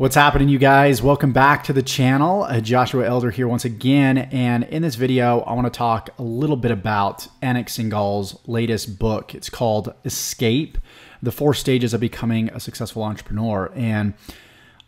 What's happening, you guys? Welcome back to the channel. Joshua Elder here once again, and in this video I want to talk a little bit about Anik Singal's latest book. It's called Escape: The Four Stages of Becoming a Successful Entrepreneur. And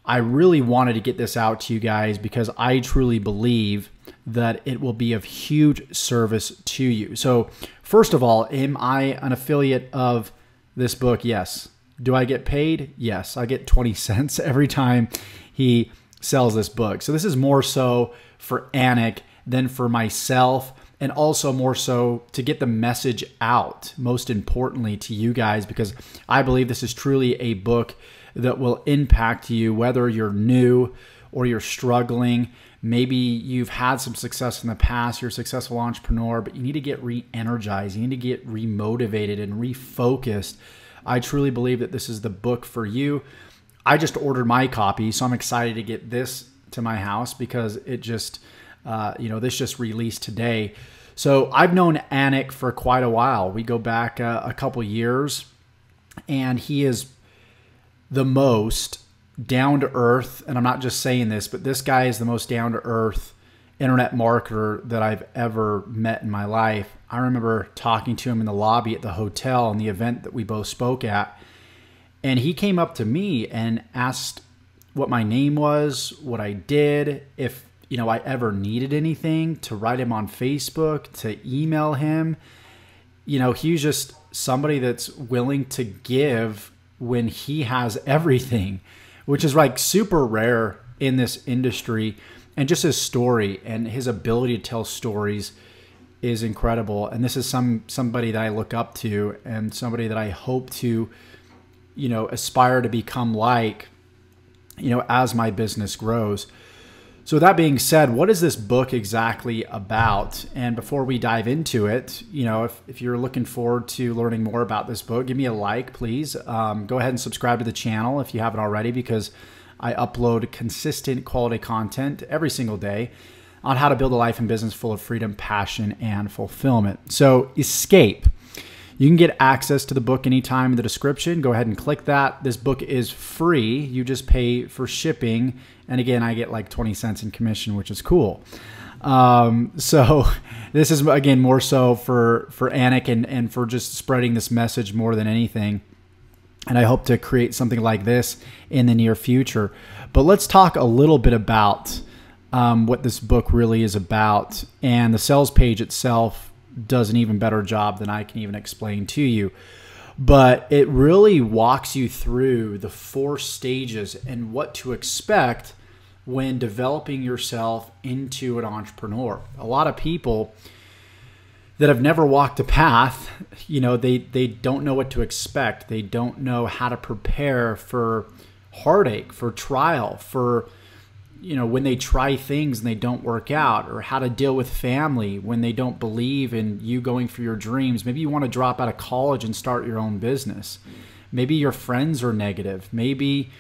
I really wanted to get this out to you guys because I truly believe that it will be of huge service to you. So first of all, am I an affiliate of this book? Yes. Do I get paid? Yes, I get 20 cents every time he sells this book. So this is more so for Anik than for myself, and also more so to get the message out, most importantly to you guys, because I believe this is truly a book that will impact you, whether you're new or you're struggling. Maybe you've had some success in the past, you're a successful entrepreneur, but you need to get re-energized, you need to get remotivated and refocused. I truly believe that this is the book for you. I just ordered my copy, so I'm excited to get this to my house because it just, this just released today. So I've known Anik for quite a while. We go back a couple years, and he is the most down-to-earth, and I'm not just saying this, but this guy is the most down-to-earth internet marketer that I've ever met in my life. I remember talking to him in the lobby at the hotel and the event that we both spoke at, and he came up to me and asked what my name was, what I did, if I ever needed anything, to write him on Facebook, to email him. He was just somebody that's willing to give when he has everything, which is like super rare in this industry. And just his story and his ability to tell stories is incredible. And this is somebody that I look up to, and somebody that I hope to, aspire to become like, as my business grows. So that being said, what is this book exactly about? And before we dive into it, if you're looking forward to learning more about this book, give me a like, please. Go ahead and subscribe to the channel if you haven't already, because I upload consistent quality content every single day on how to build a life and business full of freedom, passion, and fulfillment. So Escape, you can get access to the book anytime in the description. Go ahead and click that. This book is free. You just pay for shipping. And again, I get like 20 cents in commission, which is cool. So this is, again, more so for Anik and for just spreading this message more than anything. And I hope to create something like this in the near future. But let's talk a little bit about what this book really is about. And the sales page itself does an even better job than I can even explain to you. But it really walks you through the four stages and what to expect when developing yourself into an entrepreneur. A lot of people that have never walked a path, they don't know what to expect. They don't know how to prepare for heartache, for trial, for, when they try things and they don't work out, or how to deal with family when they don't believe in you going for your dreams. Maybe you want to drop out of college and start your own business. Maybe your friends are negative. Maybe,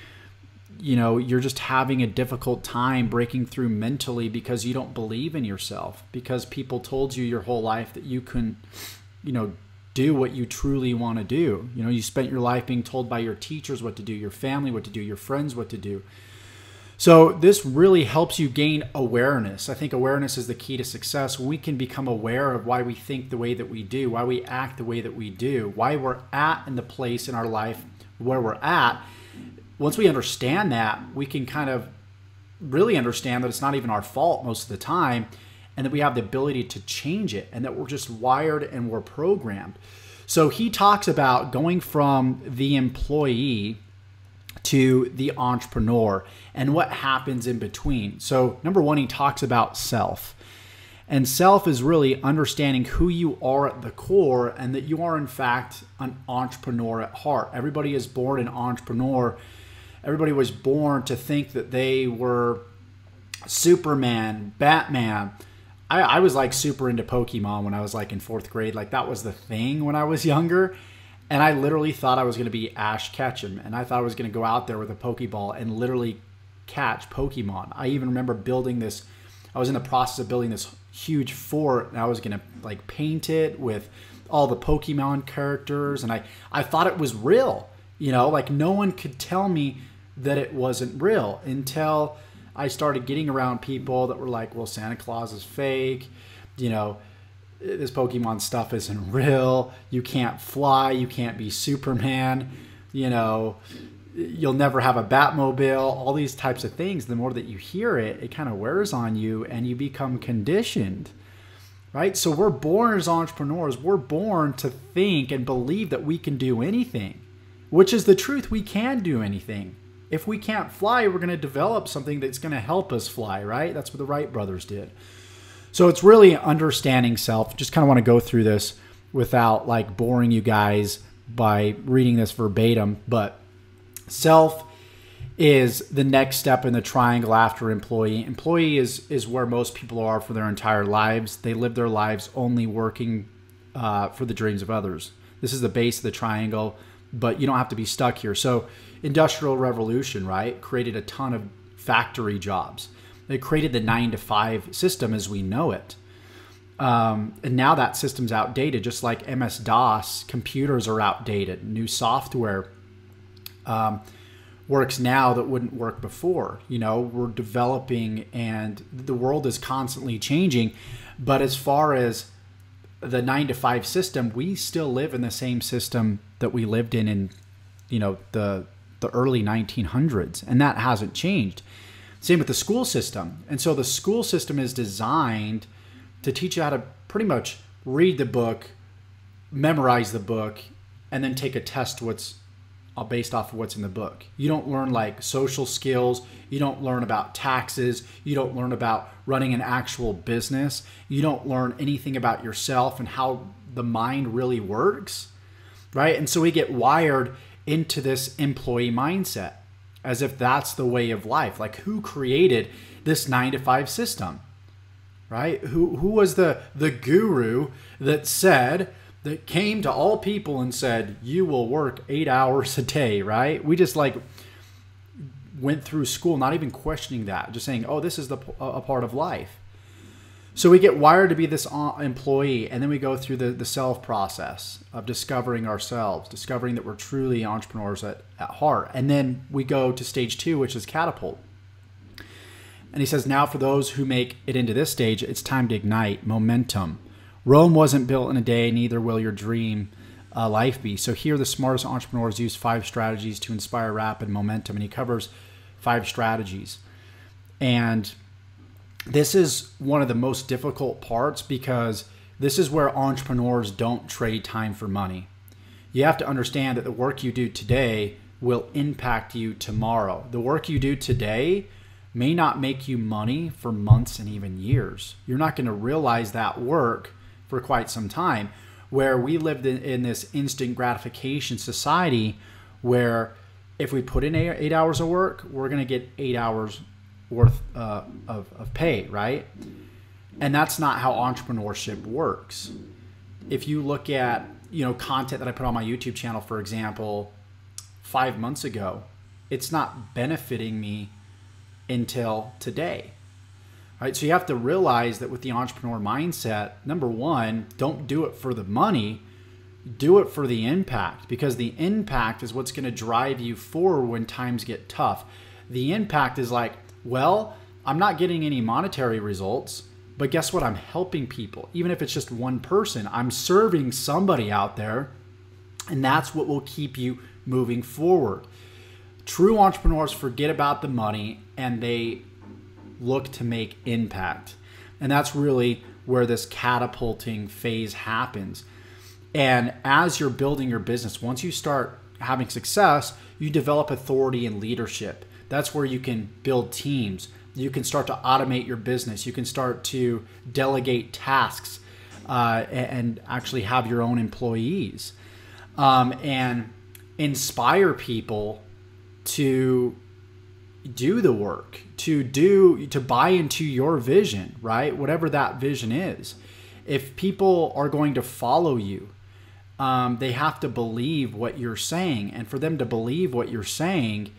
you're just having a difficult time breaking through mentally because you don't believe in yourself, because people told you your whole life that you can, do what you truly want to do. You spent your life being told by your teachers what to do, your family what to do, your friends what to do. So this really helps you gain awareness. I think awareness is the key to success. We can become aware of why we think the way that we do, why we act the way that we do, why we're at in the place in our life where we're at. Once we understand that, we can kind of really understand that it's not even our fault most of the time, and that we have the ability to change it, and that we're just wired and we're programmed. So he talks about going from the employee to the entrepreneur and what happens in between. So number one, he talks about self. And self is really understanding who you are at the core, and that you are in fact an entrepreneur at heart. Everybody is born an entrepreneur. Everybody was born to think that they were Superman, Batman. I was like super into Pokemon when I was like in 4th grade. Like that was the thing when I was younger. And I literally thought I was going to be Ash Ketchum. And I thought I was going to go out there with a Pokeball and literally catch Pokemon. I even remember building this. I was in the process of building this huge fort, and I was going to like paint it with all the Pokemon characters. And I thought it was real. Like no one could tell me that it wasn't real until I started getting around people that were like, well, Santa Claus is fake, you know, this Pokemon stuff isn't real, you can't fly, you can't be Superman, you know, you'll never have a Batmobile, all these types of things. The more that you hear it, it kind of wears on you and you become conditioned, right? So we're born as entrepreneurs. We're born to think and believe that we can do anything, which is the truth. We can do anything. If we can't fly, we're going to develop something that's going to help us fly, right? That's what the Wright brothers did. So it's really understanding self. Just kind of want to go through this without like boring you guys by reading this verbatim, but self is the next step in the triangle after employee. Employee is where most people are for their entire lives. They live their lives only working for the dreams of others. This is the base of the triangle, but you don't have to be stuck here. So Industrial Revolution, right, created a ton of factory jobs. It created the 9-to-5 system as we know it. And now that system's outdated, just like MS DOS, computers are outdated. New software works now that wouldn't work before. You know, we're developing and the world is constantly changing. But as far as the 9-to-5 system, we still live in the same system that we lived in you know, the early 1900s. And that hasn't changed. Same with the school system. And so the school system is designed to teach you how to pretty much read the book, memorize the book, and then take a test what's based off of what's in the book. You don't learn like social skills. You don't learn about taxes. You don't learn about running an actual business. You don't learn anything about yourself and how the mind really works, right? And so we get wired into this employee mindset, as if that's the way of life. Like, who created this 9-to-5 system, right? Who was the guru that said, that came to all people and said, you will work 8 hours a day, right? We just like went through school, not even questioning that, just saying, oh, this is a part of life. So we get wired to be this employee, and then we go through the self process of discovering ourselves, discovering that we're truly entrepreneurs at heart. And then we go to stage 2, which is catapult. And he says, now for those who make it into this stage, it's time to ignite momentum. Rome wasn't built in a day, neither will your dream life be. So here the smartest entrepreneurs use 5 strategies to inspire rapid momentum. And he covers 5 strategies. And this is one of the most difficult parts because this is where entrepreneurs don't trade time for money. You have to understand that the work you do today will impact you tomorrow. The work you do today may not make you money for months and even years. You're not going to realize that work for quite some time, where we lived in this instant gratification society where if we put in 8 hours of work, we're going to get 8 hours worth of pay, right? And that's not how entrepreneurship works. If you look at, you know, content that I put on my YouTube channel, for example, 5 months ago, it's not benefiting me until today, right? So you have to realize that with the entrepreneur mindset, number one, don't do it for the money, do it for the impact, because the impact is what's going to drive you forward when times get tough. The impact is like, well, I'm not getting any monetary results, but guess what? I'm helping people. Even if it's just one person, I'm serving somebody out there, and that's what will keep you moving forward. True entrepreneurs forget about the money and they look to make impact. And that's really where this catapulting phase happens. And as you're building your business, once you start having success, you develop authority and leadership. That's where you can build teams. You can start to automate your business. You can start to delegate tasks and actually have your own employees and inspire people to do the work, to buy into your vision, right? Whatever that vision is. If people are going to follow you, they have to believe what you're saying. And for them to believe what you're saying,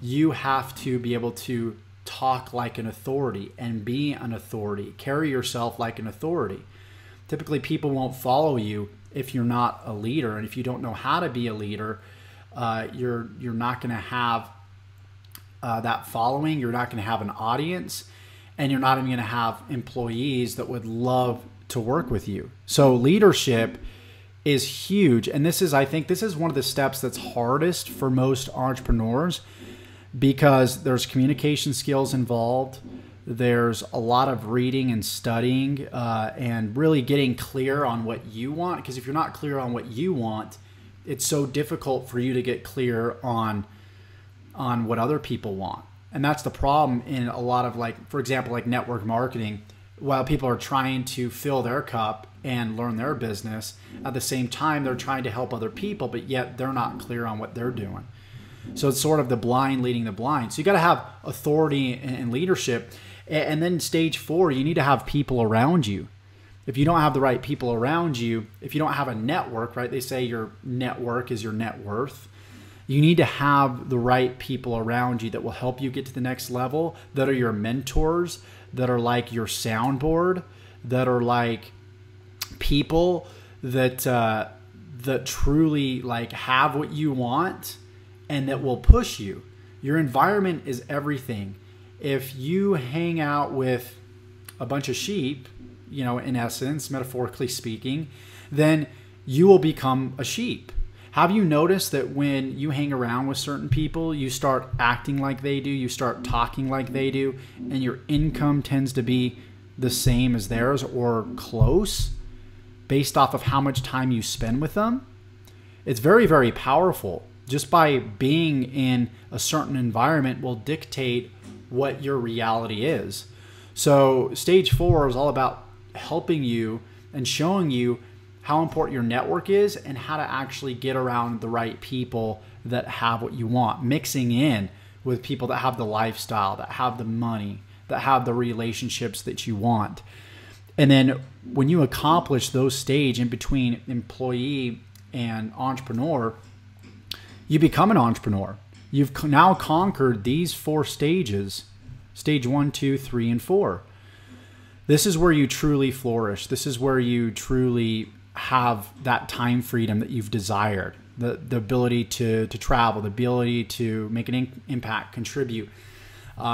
you have to be able to talk like an authority and be an authority, carry yourself like an authority. Typically, people won't follow you if you're not a leader. And if you don't know how to be a leader, you're not going to have that following, you're not going to have an audience, and you're not even going to have employees that would love to work with you. So leadership is huge. And this is, I think this is one of the steps that's hardest for most entrepreneurs, because there's communication skills involved. There's a lot of reading and studying and really getting clear on what you want. Because if you're not clear on what you want, it's so difficult for you to get clear on what other people want. And that's the problem in a lot of, like, for example, like network marketing. While people are trying to fill their cup and learn their business, at the same time, they're trying to help other people, but yet they're not clear on what they're doing. So it's sort of the blind leading the blind. So you got to have authority and leadership. And then stage four, you need to have people around you. If you don't have the right people around you, if you don't have a network, right? They say your network is your net worth. You need to have the right people around you that will help you get to the next level, that are your mentors, that are like your soundboard, that are like people that, that truly like have what you want and that will push you. Your environment is everything. If you hang out with a bunch of sheep, you know, in essence, metaphorically speaking, then you will become a sheep. Have you noticed that when you hang around with certain people, you start acting like they do, you start talking like they do, and your income tends to be the same as theirs or close based off of how much time you spend with them? It's very, very powerful. Just by being in a certain environment will dictate what your reality is. So stage four is all about helping you and showing you how important your network is and how to actually get around the right people that have what you want, mixing in with people that have the lifestyle, that have the money, that have the relationships that you want. And then when you accomplish those stages in between employee and entrepreneur, you become an entrepreneur. You've now conquered these four stages, stage 1, 2, 3, and 4. This is where you truly flourish. This is where you truly have that time freedom that you've desired, the ability to travel, the ability to make an impact, contribute.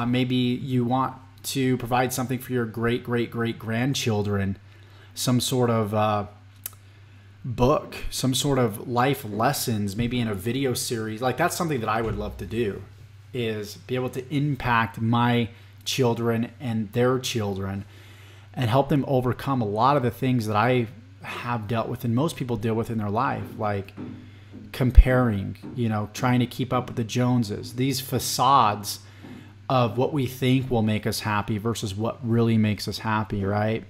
Maybe you want to provide something for your great-great-great-grandchildren, some sort of book, some sort of life lessons, maybe in a video series. Like, that's something that I would love to do, is be able to impact my children and their children and help them overcome a lot of the things that I have dealt with and most people deal with in their life, like comparing, you know, trying to keep up with the Joneses, these facades of what we think will make us happy versus what really makes us happy, right?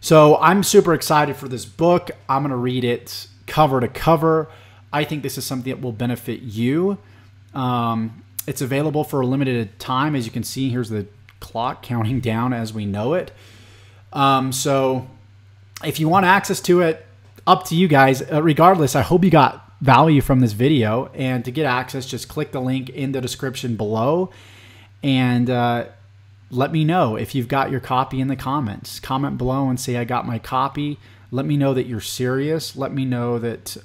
So I'm super excited for this book. I'm going to read it cover to cover. I think this is something that will benefit you. It's available for a limited time. As you can see, here's the clock counting down as we know it. So if you want access to it, up to you guys. Regardless, I hope you got value from this video. And to get access, just click the link in the description below. And let me know if you've got your copy in the comments. Comment below and say, I got my copy. Let me know that you're serious. Let me know that,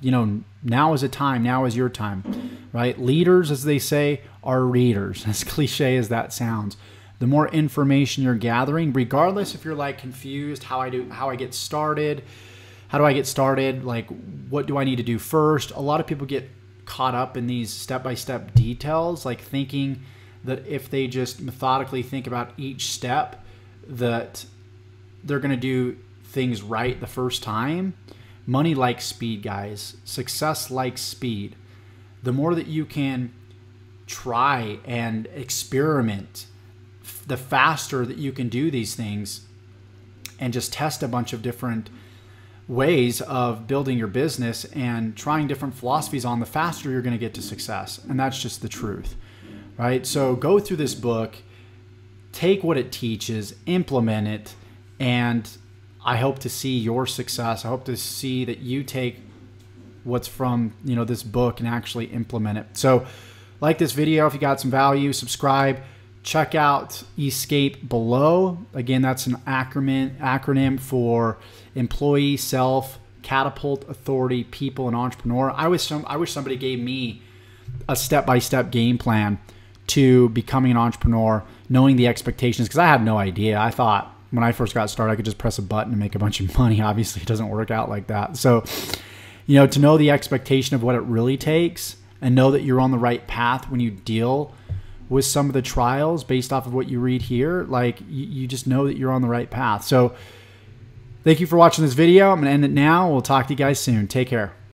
you know, now is a time. Now is your time, right? Leaders, as they say, are readers, as cliche as that sounds. The more information you're gathering, regardless if you're like confused, how do I get started? Like, what do I need to do first? A lot of people get caught up in these step-by-step details, like thinking that if they just methodically think about each step, that they're going to do things right the first time. Money likes speed, guys. Success likes speed. The more that you can try and experiment, the faster that you can do these things and just test a bunch of different ways of building your business and trying different philosophies on, the faster you're going to get to success. And that's just the truth, right? So go through this book, take what it teaches, implement it, and I hope to see your success. I hope to see that you take what's from, you know, this book and actually implement it. So like this video if you got some value, subscribe. Check out Escape below. Again, that's an acronym for employee, self, catapult, authority, people, and entrepreneur. I wish somebody gave me a step-by-step game plan to becoming an entrepreneur, knowing the expectations, because I had no idea. I thought when I first got started, I could just press a button and make a bunch of money. Obviously, it doesn't work out like that. So, you know, to know the expectation of what it really takes and know that you're on the right path when you deal with some of the trials based off of what you read here, like you just know that you're on the right path. So thank you for watching this video. I'm going to end it now. We'll talk to you guys soon. Take care.